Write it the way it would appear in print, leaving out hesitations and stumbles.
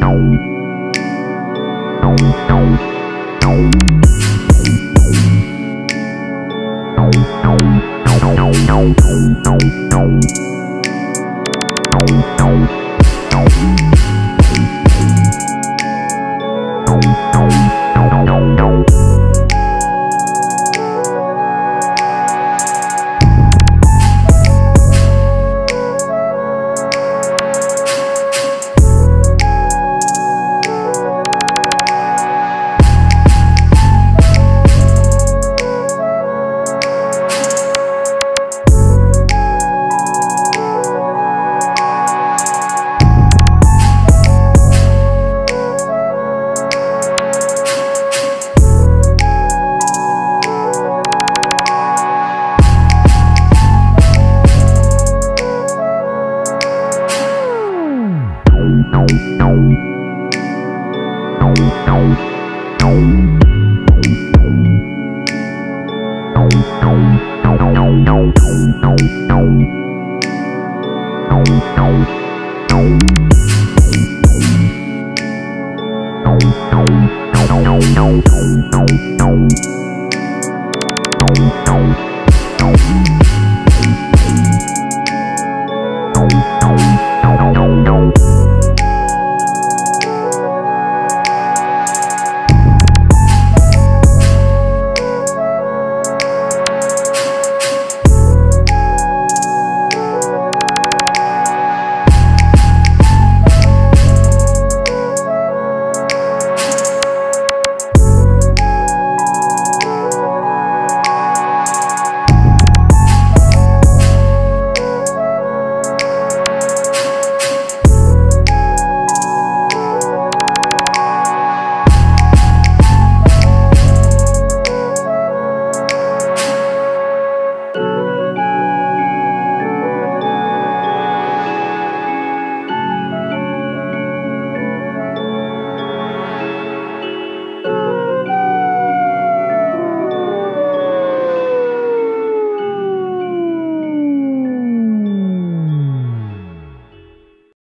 No.